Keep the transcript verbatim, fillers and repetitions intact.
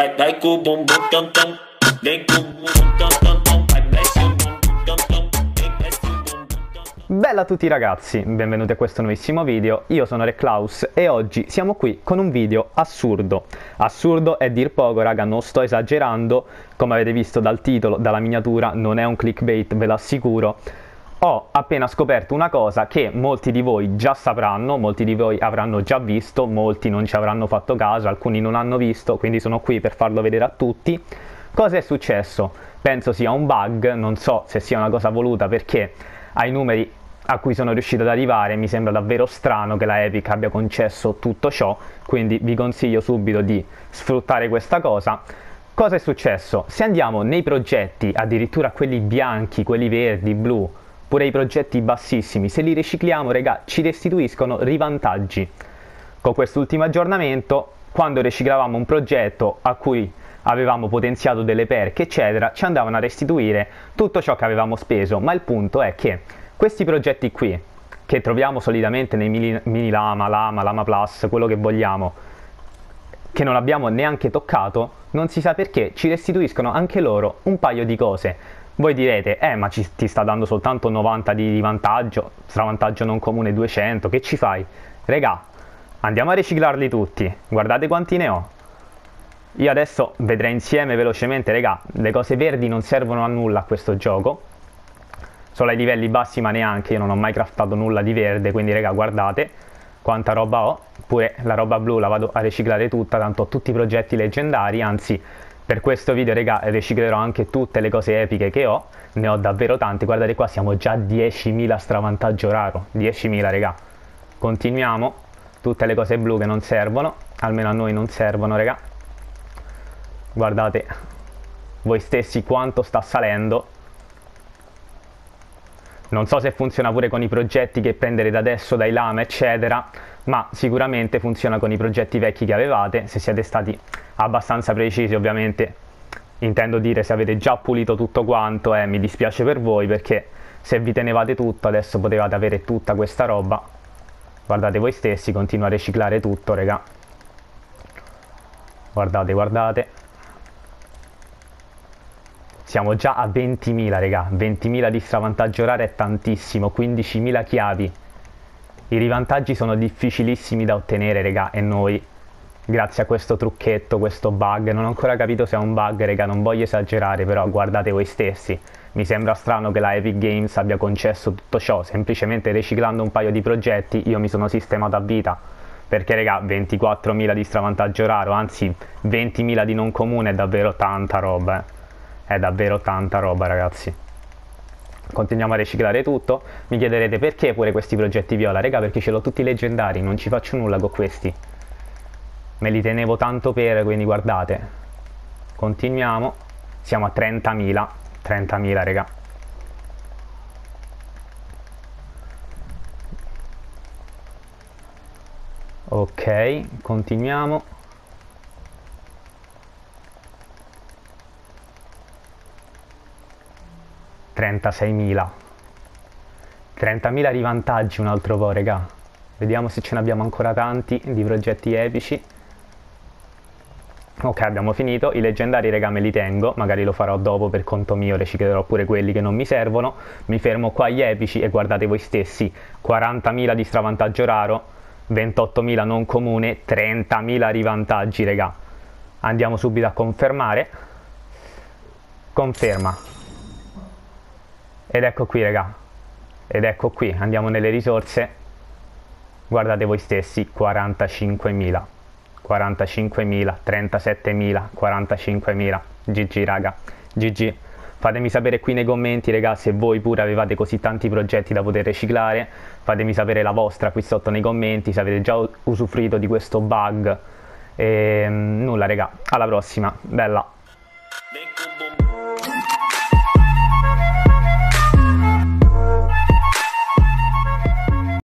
Dai, dai, cu, bum, bum, tam, tam. Dai, cu, bum, bum, tam, tam, tam. Bella a tutti ragazzi, benvenuti a questo nuovissimo video, io sono Re Klaus e oggi siamo qui con un video assurdo. Assurdo è dir poco raga, non sto esagerando, come avete visto dal titolo, dalla miniatura, non è un clickbait, ve lo assicuro. Ho appena scoperto una cosa che molti di voi già sapranno, molti di voi avranno già visto, molti non ci avranno fatto caso, alcuni non hanno visto, quindi sono qui per farlo vedere a tutti. Cosa è successo? Penso sia un bug, non so se sia una cosa voluta perché ai numeri a cui sono riuscito ad arrivare mi sembra davvero strano che la Epic abbia concesso tutto ciò, quindi vi consiglio subito di sfruttare questa cosa. Cosa è successo? Se andiamo nei progetti, addirittura quelli bianchi, quelli verdi, blu, pure i progetti bassissimi, se li ricicliamo regà ci restituiscono rivantaggi. Con quest'ultimo aggiornamento, quando riciclavamo un progetto a cui avevamo potenziato delle perche eccetera, ci andavano a restituire tutto ciò che avevamo speso, ma il punto è che questi progetti qui, che troviamo solitamente nei mini, mini lama, lama, lama plus, quello che vogliamo, che non abbiamo neanche toccato, non si sa perché ci restituiscono anche loro un paio di cose. Voi direte, eh ma ci, ti sta dando soltanto novanta di vantaggio, stravantaggio non comune duecento, che ci fai? Regà, andiamo a riciclarli tutti, guardate quanti ne ho. Io adesso vedrei insieme velocemente, regà, le cose verdi non servono a nulla a questo gioco. Solo ai livelli bassi, ma neanche, io non ho mai craftato nulla di verde, quindi raga guardate quanta roba ho. Pure la roba blu la vado a riciclare tutta, tanto ho tutti i progetti leggendari, anzi per questo video raga riciclerò anche tutte le cose epiche che ho, ne ho davvero tante. Guardate qua, siamo già a diecimila stravantaggio raro, diecimila raga. Continuiamo, tutte le cose blu che non servono, almeno a noi non servono raga. Guardate voi stessi quanto sta salendo. Non so se funziona pure con i progetti che prendere da adesso, dai lama eccetera, ma sicuramente funziona con i progetti vecchi che avevate, se siete stati abbastanza precisi ovviamente. Intendo dire, se avete già pulito tutto quanto, eh, mi dispiace per voi, perché se vi tenevate tutto adesso potevate avere tutta questa roba. Guardate voi stessi, continua a riciclare tutto raga. Guardate, guardate. Siamo già a ventimila regà, ventimila di stravantaggio raro è tantissimo, quindicimila chiavi. I rivantaggi sono difficilissimi da ottenere regà, e noi, grazie a questo trucchetto, questo bug, non ho ancora capito se è un bug regà, non voglio esagerare però guardate voi stessi. Mi sembra strano che la Epic Games abbia concesso tutto ciò, semplicemente riciclando un paio di progetti io mi sono sistemato a vita. Perché regà, ventiquattromila di stravantaggio raro, anzi ventimila di non comune è davvero tanta roba eh. È davvero tanta roba ragazzi. Continuiamo a riciclare tutto. Mi chiederete perché pure questi progetti viola. Raga, perché ce l'ho tutti leggendari, non ci faccio nulla con questi, me li tenevo tanto per, quindi guardate. Continuiamo, siamo a trentamila, trentamila raga. Ok, continuiamo. trentaseimila, trentamila rivantaggi un altro po' regà. Vediamo se ce ne abbiamo ancora tanti di progetti epici. Ok, abbiamo finito. I leggendari regà me li tengo, magari lo farò dopo per conto mio, riciclerò pure quelli che non mi servono. Mi fermo qua agli epici e guardate voi stessi, quarantamila di stravantaggio raro, ventottomila non comune, trentamila rivantaggi regà. Andiamo subito a confermare. Conferma. Ed ecco qui raga, ed ecco qui, andiamo nelle risorse, guardate voi stessi, quarantacinquemila, quarantacinquemila, trentasettemila, quarantacinquemila, G G raga, G G. Fatemi sapere qui nei commenti raga se voi pure avevate così tanti progetti da poter riciclare, fatemi sapere la vostra qui sotto nei commenti, se avete già usufruito di questo bug, e nulla raga, alla prossima, bella!